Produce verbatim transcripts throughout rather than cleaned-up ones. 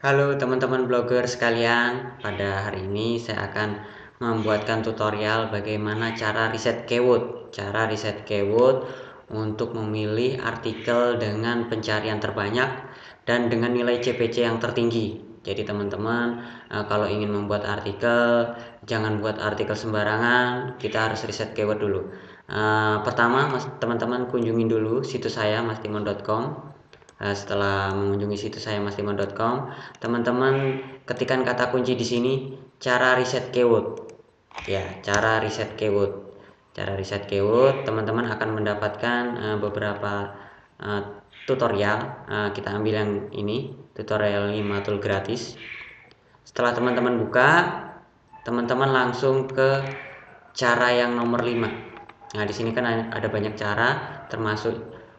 Halo teman-teman blogger sekalian, pada hari ini saya akan membuatkan tutorial bagaimana cara riset keyword cara riset keyword untuk memilih artikel dengan pencarian terbanyak dan dengan nilai C P C yang tertinggi. Jadi teman-teman kalau ingin membuat artikel, jangan buat artikel sembarangan, kita harus riset keyword dulu. Pertama teman-teman kunjungi dulu situs saya mastimon dot com. Setelah mengunjungi situs saya mastimon dot com, teman-teman ketikan kata kunci di sini cara riset keyword. Ya, cara riset keyword. Cara riset keyword, teman-teman akan mendapatkan uh, beberapa uh, tutorial. Uh, kita ambil yang ini, tutorial lima tool gratis. Setelah teman-teman buka, teman-teman langsung ke cara yang nomor lima. Nah, di sini kan ada banyak cara, termasuk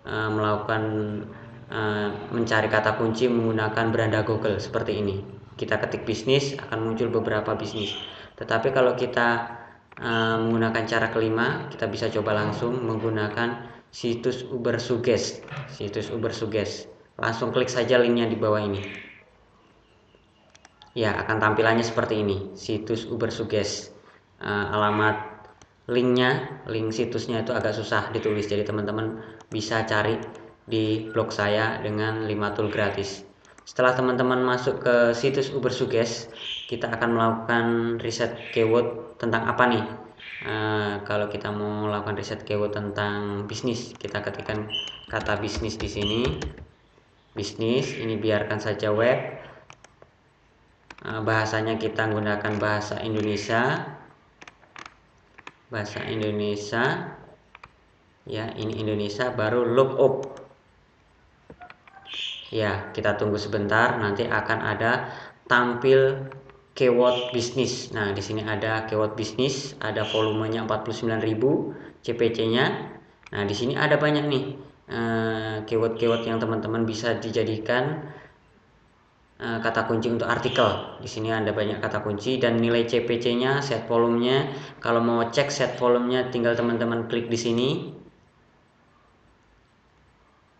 uh, melakukan mencari kata kunci menggunakan beranda Google seperti ini. Kita ketik bisnis, akan muncul beberapa bisnis. Tetapi kalau kita uh, menggunakan cara kelima, kita bisa coba langsung menggunakan situs Ubersuggest. Situs Ubersuggest. Langsung klik saja linknya di bawah ini. Ya, akan tampilannya seperti ini. Situs Ubersuggest. Uh, alamat linknya, link situsnya itu agak susah ditulis. Jadi teman-teman bisa cari di blog saya dengan lima tool gratis. Setelah teman-teman masuk ke situs Ubersuggest, kita akan melakukan riset keyword tentang apa nih. E, kalau kita mau melakukan riset keyword tentang bisnis, kita ketikkan kata bisnis di sini. Bisnis, ini biarkan saja web. E, bahasanya kita menggunakan bahasa Indonesia. Bahasa Indonesia. Ya, ini Indonesia, baru look up. Ya, kita tunggu sebentar, nanti akan ada tampil keyword bisnis. Nah, di sini ada keyword bisnis, ada volumenya empat puluh sembilan ribu C P C-nya. Nah, di sini ada banyak nih keyword-keyword eh, yang teman-teman bisa dijadikan eh, kata kunci untuk artikel. Di sini ada banyak kata kunci dan nilai C P C-nya, set volumenya. Kalau mau cek set volumenya, tinggal teman-teman klik di sini.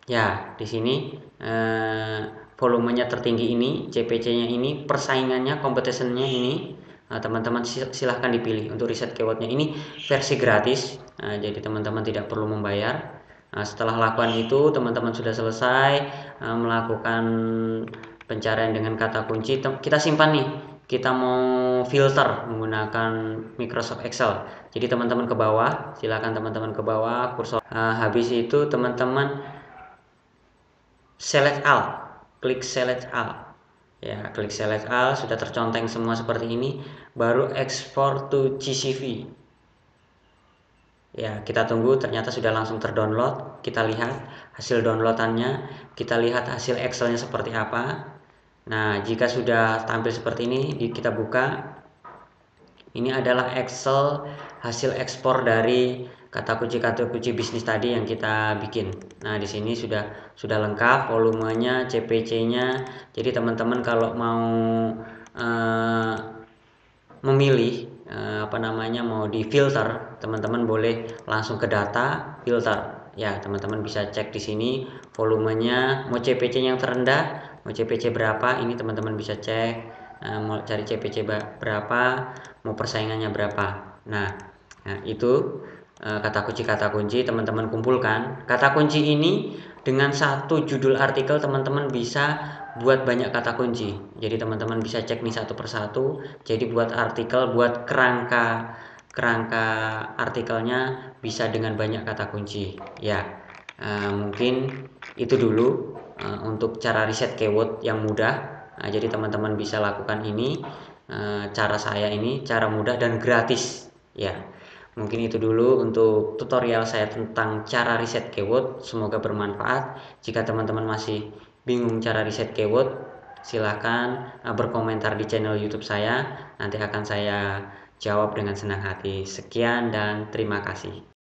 Ya, di sini eh, volumenya tertinggi ini, C P C-nya ini, persaingannya, competition-nya ini. Teman-teman nah, silahkan dipilih untuk riset keyword-nya. Ini versi gratis, nah, jadi teman-teman tidak perlu membayar. Nah, setelah lakukan itu, teman-teman sudah selesai eh, melakukan pencarian dengan kata kunci. Kita simpan nih, kita mau filter menggunakan Microsoft Excel. Jadi teman-teman ke bawah, silahkan teman-teman ke bawah kursor. Nah, habis itu teman-teman select all, klik select all. Ya, klik select all, sudah terconteng semua seperti ini, baru ekspor to C S V. Ya, kita tunggu, ternyata sudah langsung terdownload. Kita lihat hasil downloadannya, kita lihat hasil Excelnya seperti apa. Nah, jika sudah tampil seperti ini, kita buka. Ini adalah Excel hasil ekspor dari kata kunci-kata kunci bisnis tadi yang kita bikin. Nah, di sini sudah sudah lengkap volumenya, C P C-nya. Jadi teman-teman kalau mau uh, memilih uh, apa namanya mau di filter, teman-teman boleh langsung ke data filter. Ya, teman-teman bisa cek di sini volumenya, mau C P C yang terendah, mau C P C berapa, ini teman-teman bisa cek uh, mau cari C P C berapa, mau persaingannya berapa. Nah, nah itu kata kunci-kata kunci teman-teman kumpulkan. Kata kunci ini dengan satu judul artikel teman-teman bisa buat banyak kata kunci. Jadi teman-teman bisa cek nih satu persatu. Jadi buat artikel, buat kerangka kerangka artikelnya bisa dengan banyak kata kunci. Ya, eh, mungkin itu dulu eh, untuk cara riset keyword yang mudah. Nah, jadi teman-teman bisa lakukan ini eh, cara saya ini, cara mudah dan gratis. Ya. Mungkin itu dulu untuk tutorial saya tentang cara riset keyword. Semoga bermanfaat. Jika teman-teman masih bingung cara riset keyword, silahkan berkomentar di channel YouTube saya. Nanti akan saya jawab dengan senang hati. Sekian dan terima kasih.